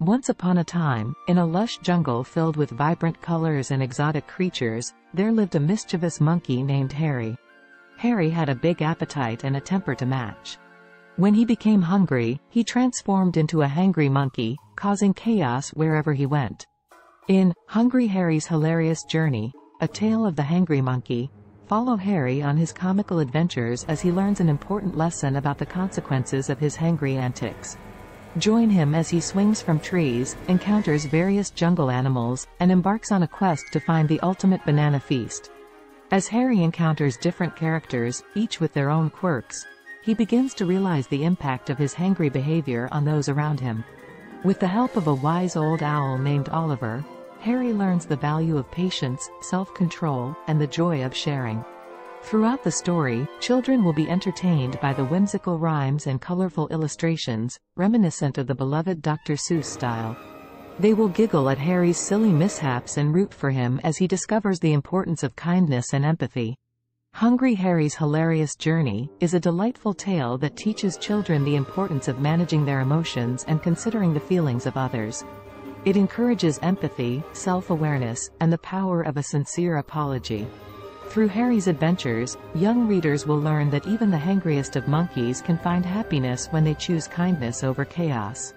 Once upon a time, in a lush jungle filled with vibrant colors and exotic creatures, there lived a mischievous monkey named Harry. Harry had a big appetite and a temper to match. When he became hungry, he transformed into a hangry monkey, causing chaos wherever he went. In Hungry Harry's Hilarious Journey, a tale of the hangry monkey, follow Harry on his comical adventures as he learns an important lesson about the consequences of his hangry antics. Join him as he swings from trees, encounters various jungle animals, and embarks on a quest to find the ultimate banana feast. As Harry encounters different characters, each with their own quirks, he begins to realize the impact of his hangry behavior on those around him. With the help of a wise old owl named Oliver, Harry learns the value of patience, self-control, and the joy of sharing. Throughout the story, children will be entertained by the whimsical rhymes and colorful illustrations, reminiscent of the beloved Dr. Seuss style. They will giggle at Harry's silly mishaps and root for him as he discovers the importance of kindness and empathy. Hungry Harry's Hilarious Journey is a delightful tale that teaches children the importance of managing their emotions and considering the feelings of others. It encourages empathy, self-awareness, and the power of a sincere apology. Through Harry's adventures, young readers will learn that even the hangriest of monkeys can find happiness when they choose kindness over chaos.